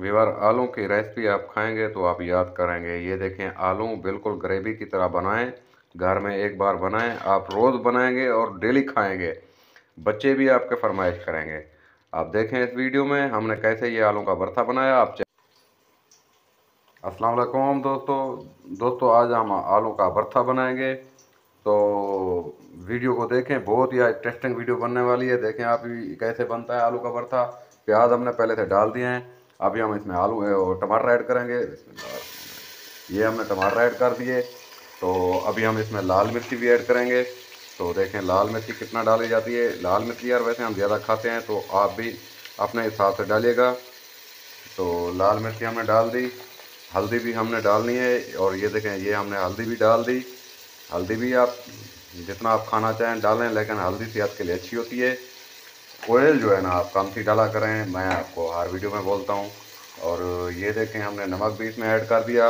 Weaver आलू की recipe आप खाएंगे तो आप याद करेंगे। ये देखें आलू बिल्कुल ग्रेवी की तरह बनाएं, घर में एक बार बनाएं, आप रोज़ बनाएंगे और डेली खाएंगे, बच्चे भी आपके फरमाइश करेंगे। आप देखें इस वीडियो में हमने कैसे ये आलू का भरता बनाया। आप अस्सलाम वालेकुम दोस्तों, आज हम आलू का भरता बनाएंगे, तो वीडियो को देखें। बहुत ही इंटरेस्टिंग वीडियो बनने वाली है। देखें आप कैसे बनता है आलू का भरता। प्याज हमने पहले से डाल दिए हैं, अभी हम इसमें आलू और टमाटर ऐड करेंगे। ये हमने टमाटर ऐड कर दिए, तो अभी हम इसमें लाल मिर्ची भी ऐड करेंगे। तो देखें लाल मिर्ची कितना डाली जाती है। लाल मिर्ची यार वैसे हम ज़्यादा खाते हैं, तो आप भी अपने हिसाब से डालिएगा। तो लाल मिर्ची हमने डाल दी, हल्दी भी हमने डालनी है, और ये देखें ये हमने हल्दी भी डाल दी। हल्दी भी आप जितना आप खाना चाहें डालें, लेकिन हल्दी सेहत के लिए अच्छी होती है। ऑयल जो है ना आप कम सी डाला करें, मैं आपको हर वीडियो में बोलता हूँ। और ये देखें हमने नमक भी इसमें ऐड कर दिया,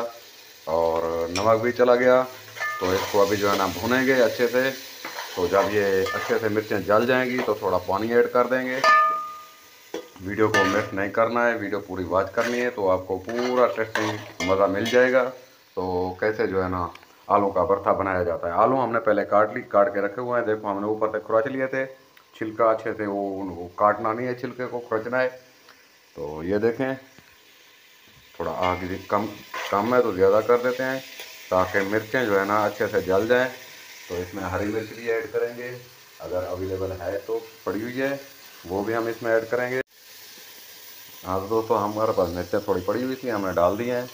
और नमक भी चला गया। तो इसको अभी जो है ना भुनेंगे अच्छे से। तो जब ये अच्छे से मिर्चें जल जाएंगी तो थोड़ा पानी ऐड कर देंगे। वीडियो को मिस नहीं करना है, वीडियो पूरी वॉच करनी है, तो आपको पूरा टेस्टिंग मज़ा मिल जाएगा। तो कैसे जो है ना आलू का भरता बनाया जाता है। आलू हमने पहले काट के रखे हुए हैं। देखो हमने ऊपर से खुराच लिए थे, छिलका अच्छे से वो काटना नहीं है, छिलके को खुरचना है। तो ये देखें थोड़ा आग कम है तो ज़्यादा कर देते हैं, ताकि मिर्चें जो है ना अच्छे से जल जाएं। तो इसमें हरी मिर्च भी ऐड करेंगे, अगर अवेलेबल है तो पड़ी हुई है वो भी हम इसमें ऐड करेंगे। हाँ दोस्तों, हमारे पास मिर्चें थोड़ी पड़ी हुई थी, हमने डाल दी हैं।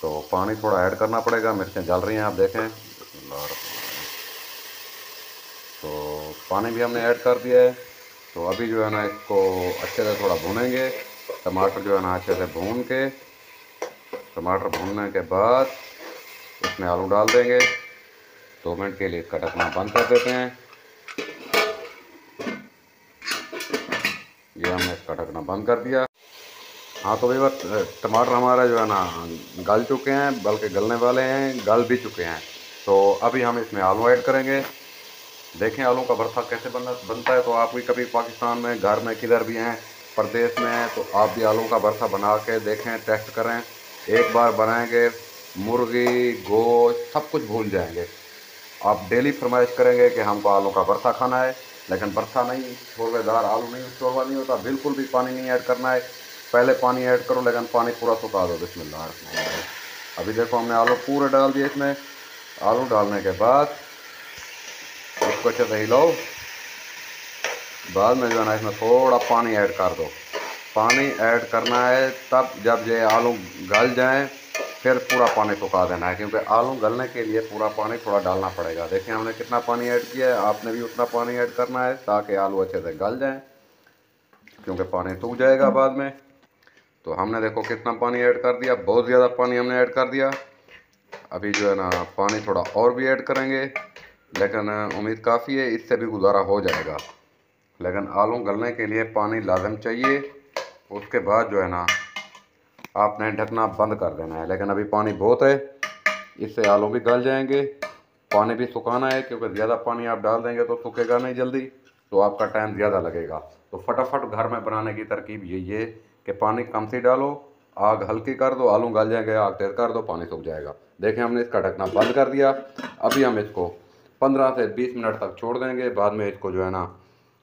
तो पानी थोड़ा ऐड करना पड़ेगा, मिर्चें जल रही हैं आप देखें। तो पानी भी हमने ऐड कर दिया है। तो अभी जो है ना इसको अच्छे से थोड़ा भूनेंगे। टमाटर जो है ना अच्छे से भून के, टमाटर भूनने के बाद इसमें आलू डाल देंगे। 2 मिनट के लिए इसका ढकना बंद कर देते हैं। ये हमने इसका ढकना बंद कर दिया। हाँ तो भाई टमाटर हमारा जो है ना गल चुके हैं, बल्कि गलने वाले हैं, गल भी चुके हैं। तो अभी हम इसमें आलू ऐड करेंगे। देखें आलू का भरता कैसे बनता है। तो आप भी कभी पाकिस्तान में, घर में, किधर भी हैं, प्रदेश में हैं, तो आप भी आलू का भरता बना के देखें, टेस्ट करें। एक बार बनाएंगे मुर्गी, गोश्त सब कुछ भूल जाएंगे। आप डेली फरमाइश करेंगे कि हमको आलू का भरता खाना है। लेकिन भरता नहीं, शोरबेदार आलू नहीं, शोरबा नहीं होता, बिल्कुल भी पानी नहीं ऐड करना है। पहले पानी ऐड करो, लेकिन पानी पूरा सुखा दो। बिस्मिल्लाह। अभी देखो हमने आलू पूरे डाल दिए इसमें। आलू डालने के बाद इसको अच्छे से हिलाओ। बाद में जो है ना इसमें थोड़ा पानी ऐड कर दो। पानी ऐड करना है तब, जब ये आलू गल जाएं, फिर पूरा पानी सुखा देना है, क्योंकि आलू गलने के लिए पूरा पानी थोड़ा डालना पड़ेगा। देखिए हमने कितना पानी ऐड किया है, आपने भी उतना पानी ऐड करना है, ताकि आलू अच्छे से गल जाएं, क्योंकि पानी सूख जाएगा बाद में। तो हमने देखो कितना पानी ऐड कर दिया, बहुत ज़्यादा पानी हमने ऐड कर दिया। अभी जो है ना पानी थोड़ा और भी ऐड करेंगे, लेकिन उम्मीद काफ़ी है, इससे भी गुजारा हो जाएगा। लेकिन आलू गलने के लिए पानी लाज़िम चाहिए। उसके बाद जो है ना आपने ढकना बंद कर देना है, लेकिन अभी पानी बहुत है, इससे आलू भी गल जाएंगे। पानी भी सुखाना है, क्योंकि ज़्यादा पानी आप डाल देंगे तो सूखेगा नहीं जल्दी, तो आपका टाइम ज़्यादा लगेगा। तो फटाफट घर में बनाने की तरकीब यही है कि पानी कम से डालो, आग हल्की कर दो, आलू गल जाएंगे, आग तेज़ कर दो, पानी सूख जाएगा। देखें हमने इसका ढकना बंद कर दिया। अभी हम इसको 15 से 20 मिनट तक छोड़ देंगे। बाद में इसको जो है ना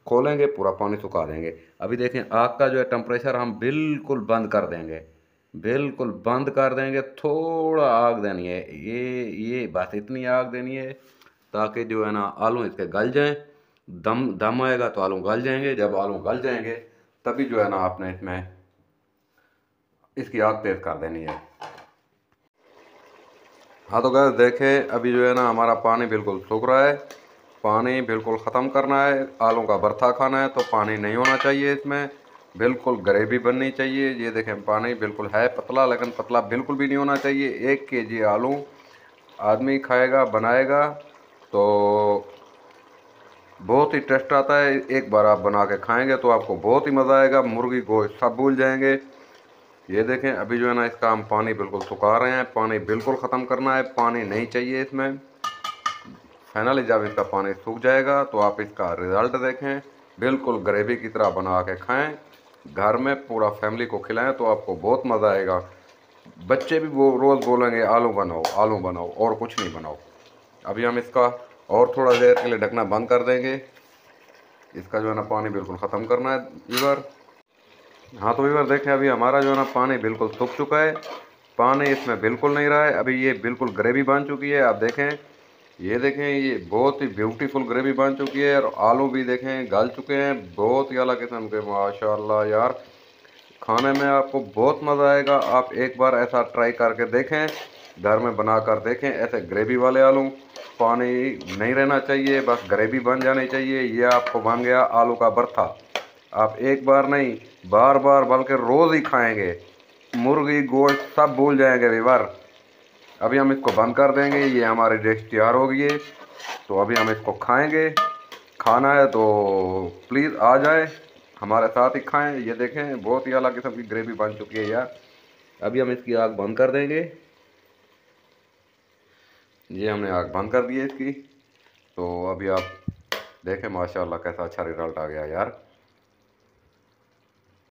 खोलेंगे, पूरा पानी सुखा देंगे। अभी देखें आग का जो है टेम्परेचर हम बिल्कुल बंद कर देंगे, बिल्कुल बंद कर देंगे। थोड़ा आग देनी है, ये बस इतनी आग देनी है, ताकि जो है ना आलू इसके गल जाएं। दम आएगा तो आलू गल जाएंगे। जब आलू गल जाएंगे तभी जो है ना आपने इसमें इसकी आग तेज़ कर देनी है। हाँ तो गैस देखें अभी जो है ना हमारा पानी बिल्कुल सूख रहा है, पानी बिल्कुल ख़त्म करना है। आलू का भरता खाना है तो पानी नहीं होना चाहिए, इसमें बिल्कुल ग्रेवी बननी चाहिए। ये देखें पानी बिल्कुल है पतला, लेकिन पतला बिल्कुल भी नहीं होना चाहिए। 1 केजी आलू आदमी खाएगा, बनाएगा, तो बहुत ही टेस्ट आता है। एक बार आप बना के खाएँगे तो आपको बहुत ही मज़ा आएगा, मुर्गी गोश्त सब भूल जाएँगे। ये देखें अभी जो है ना इसका हम पानी बिल्कुल सुखा रहे हैं, पानी बिल्कुल ख़त्म करना है, पानी नहीं चाहिए इसमें। फाइनली जब इसका पानी सूख जाएगा तो आप इसका रिज़ल्ट देखें, बिल्कुल ग्रेवी की तरह बना के खाएं। घर में पूरा फैमिली को खिलाएं तो आपको बहुत मज़ा आएगा। बच्चे भी वो रोज़ बोलेंगे आलू बनाओ और कुछ नहीं बनाओ। अभी हम इसका और थोड़ा देर के लिए ढकना बंद कर देंगे। इसका जो है ना पानी बिल्कुल ख़त्म करना है व्यूअर। हाँ तो व्यूअर देखें अभी हमारा जो है ना पानी बिल्कुल सूख चुका है, पानी इसमें बिल्कुल नहीं रहा है। अभी ये बिल्कुल ग्रेवी बन चुकी है। आप देखें ये देखें, ये बहुत ही ब्यूटीफुल ग्रेवी बन चुकी है। और आलू भी देखें गल चुके हैं, बहुत ही अलग किस्म के। माशाल्लाह यार, खाने में आपको बहुत मज़ा आएगा। आप एक बार ऐसा ट्राई करके देखें, घर में बना कर देखें ऐसे ग्रेवी वाले आलू। पानी नहीं रहना चाहिए, बस ग्रेवी बन जानी चाहिए। यह आपको बन गया आलू का भरता। आप एक बार नहीं बार बार बल्कि रोज़ ही खाएंगे, मुर्गी गोश्त सब भूल जाएंगे व्यूअर। अभी हम इसको बंद कर देंगे, ये हमारी डिश तैयार हो गई है। तो अभी हम इसको खाएंगे। खाना है तो प्लीज़ आ जाए हमारे साथ ही खाएं। ये देखें बहुत ही अलग किस्म की ग्रेवी बन चुकी है यार। अभी हम इसकी आग बंद कर देंगे। ये हमने आग बंद कर दी है इसकी। तो अभी आप देखें माशाल्लाह कैसा अच्छा रिजल्ट आ गया यार।